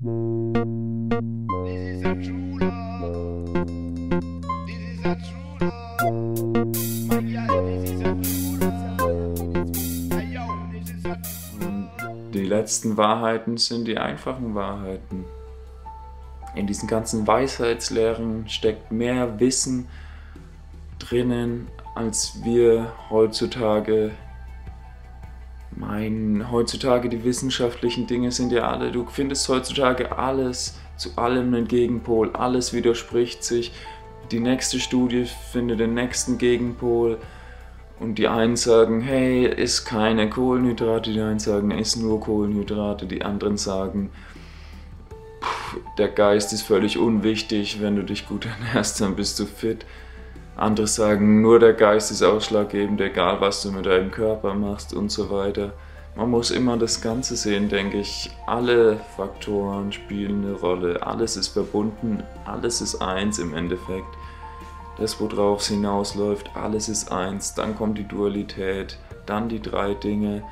This is a true love. This is a true love. My God, this is a true love. This is a true love. Die letzten Wahrheiten sind die einfachen Wahrheiten. In diesen ganzen Weisheitslehren steckt mehr Wissen drinnen, als wir heutzutage meinen. Heutzutage die wissenschaftlichen Dinge sind ja alle, du findest heutzutage alles, zu allem einen Gegenpol, alles widerspricht sich, die nächste Studie findet den nächsten Gegenpol und die einen sagen, hey, iss keine Kohlenhydrate, die einen sagen, iss nur Kohlenhydrate, die anderen sagen, der Geist ist völlig unwichtig, wenn du dich gut ernährst, dann bist du fit. Andere sagen, nur der Geist ist ausschlaggebend, egal was du mit deinem Körper machst und so weiter. Man muss immer das Ganze sehen, denke ich. Alle Faktoren spielen eine Rolle, alles ist verbunden, alles ist eins im Endeffekt. Das, worauf es hinausläuft, alles ist eins, dann kommt die Dualität, dann die drei Dinge,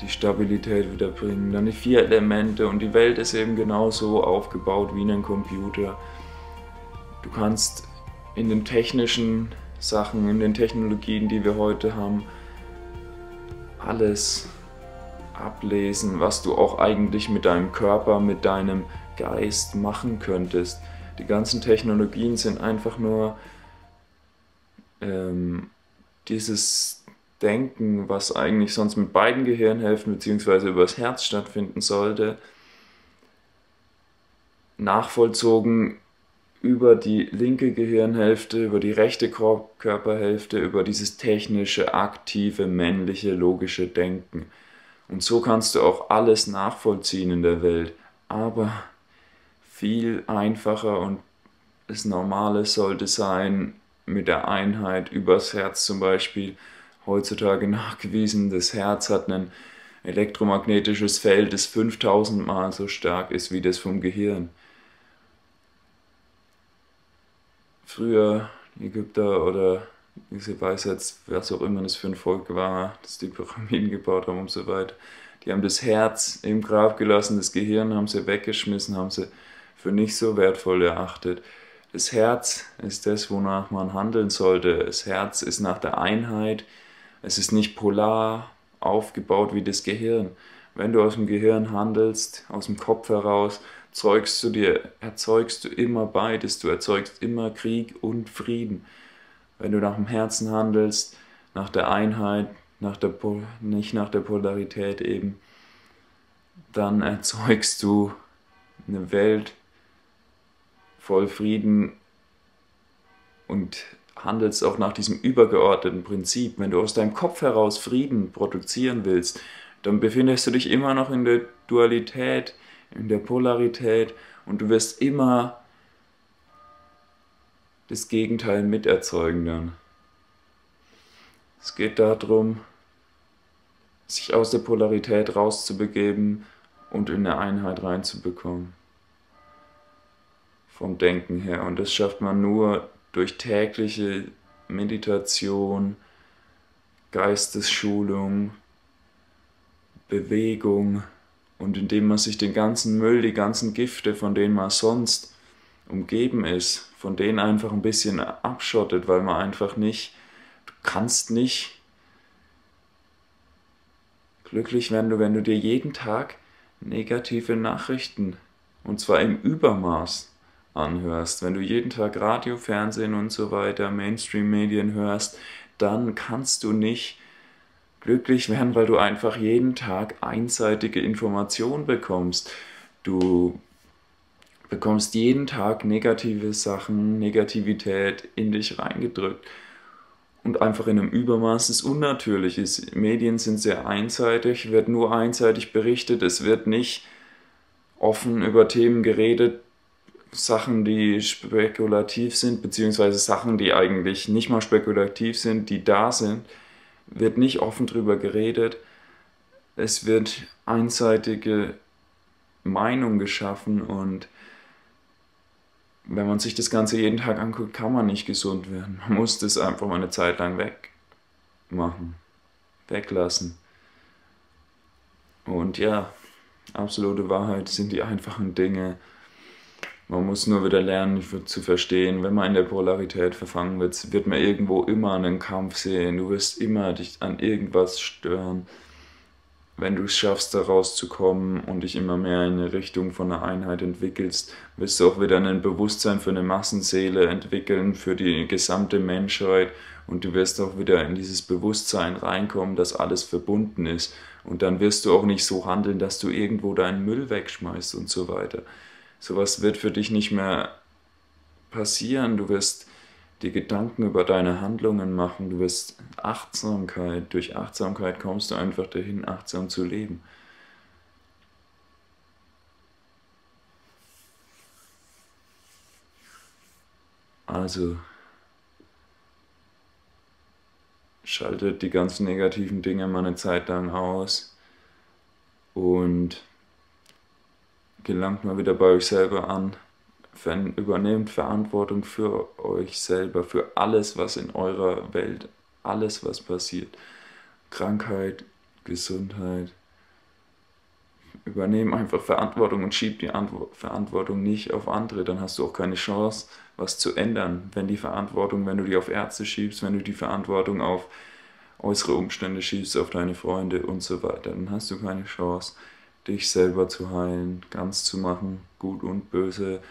die Stabilität wiederbringen, dann die vier Elemente und die Welt ist eben genauso aufgebaut wie ein Computer. Du kannst in den technischen Sachen, in den Technologien, die wir heute haben, alles ablesen, was du auch eigentlich mit deinem Körper, mit deinem Geist machen könntest. Die ganzen Technologien sind einfach nur dieses Denken, was eigentlich sonst mit beiden Gehirnhälften bzw. übers Herz stattfinden sollte, nachvollzogen über die linke Gehirnhälfte, über die rechte Körperhälfte, über dieses technische, aktive, männliche, logische Denken. Und so kannst du auch alles nachvollziehen in der Welt. Aber viel einfacher und das Normale sollte sein, mit der Einheit übers Herz zum Beispiel, heutzutage nachgewiesen, das Herz hat ein elektromagnetisches Feld, das 5000 Mal so stark ist wie das vom Gehirn. Früher Ägypter oder diese Weisheit, was auch immer das für ein Volk war, das die Pyramiden gebaut haben und so weiter, die haben das Herz im Grab gelassen, das Gehirn haben sie weggeschmissen, haben sie für nicht so wertvoll erachtet. Das Herz ist das, wonach man handeln sollte. Das Herz ist nach der Einheit, es ist nicht polar aufgebaut wie das Gehirn. Wenn du aus dem Gehirn handelst, aus dem Kopf heraus, erzeugst du immer beides, du erzeugst immer Krieg und Frieden. Wenn du nach dem Herzen handelst, nach der Einheit, nicht nach der Polarität eben, dann erzeugst du eine Welt voll Frieden und handelst auch nach diesem übergeordneten Prinzip. Wenn du aus deinem Kopf heraus Frieden produzieren willst, dann befindest du dich immer noch in der Dualität, in der Polarität und du wirst immer das Gegenteil miterzeugen dann. Es geht darum, sich aus der Polarität rauszubegeben und in eine Einheit reinzubekommen. Vom Denken her. Und das schafft man nur durch tägliche Meditation, Geistesschulung, Bewegung. Und indem man sich den ganzen Müll, die ganzen Gifte, von denen man sonst umgeben ist, von denen einfach ein bisschen abschottet, weil man einfach nicht, du kannst nicht glücklich werden, wenn du dir jeden Tag negative Nachrichten, und zwar im Übermaß, anhörst. Wenn du jeden Tag Radio, Fernsehen und so weiter, Mainstream-Medien hörst, dann kannst du nicht glücklich werden, weil du einfach jeden Tag einseitige Informationen bekommst. Du bekommst jeden Tag negative Sachen, Negativität in dich reingedrückt. Und einfach in einem Übermaß, das unnatürlich ist. Medien sind sehr einseitig, wird nur einseitig berichtet, es wird nicht offen über Themen geredet, Sachen, die spekulativ sind, beziehungsweise Sachen, die eigentlich nicht mal spekulativ sind, die da sind. Wird nicht offen drüber geredet, es wird einseitige Meinung geschaffen und wenn man sich das Ganze jeden Tag anguckt, kann man nicht gesund werden. Man muss das einfach mal eine Zeit lang weglassen. Und ja, absolute Wahrheit sind die einfachen Dinge. Man muss nur wieder lernen zu verstehen, wenn man in der Polarität verfangen wird, wird man irgendwo immer einen Kampf sehen. Du wirst immer dich an irgendwas stören, wenn du es schaffst, da rauszukommen und dich immer mehr in eine Richtung von einer Einheit entwickelst, wirst du auch wieder ein Bewusstsein für eine Massenseele entwickeln, für die gesamte Menschheit und du wirst auch wieder in dieses Bewusstsein reinkommen, dass alles verbunden ist und dann wirst du auch nicht so handeln, dass du irgendwo deinen Müll wegschmeißt und so weiter. Sowas wird für dich nicht mehr passieren. Du wirst dir Gedanken über deine Handlungen machen. Du wirst Achtsamkeit. Durch Achtsamkeit kommst du einfach dahin, achtsam zu leben. Also schaltet die ganzen negativen Dinge mal eine Zeit lang aus und gelangt mal wieder bei euch selber an, übernehmt Verantwortung für euch selber, für alles, was in eurer Welt, alles, was passiert. Krankheit, Gesundheit. Übernehmt einfach Verantwortung und schiebt die Verantwortung nicht auf andere, dann hast du auch keine Chance, was zu ändern. Wenn du die auf Ärzte schiebst, wenn du die Verantwortung auf äußere Umstände schiebst, auf deine Freunde und so weiter, dann hast du keine Chance, dich selber zu heilen, ganz zu machen, gut und böse,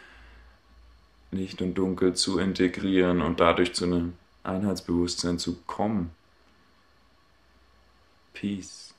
Licht und Dunkel zu integrieren und dadurch zu einem Einheitsbewusstsein zu kommen. Peace.